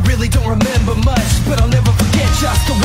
I really don't remember much, but I'll never forget just the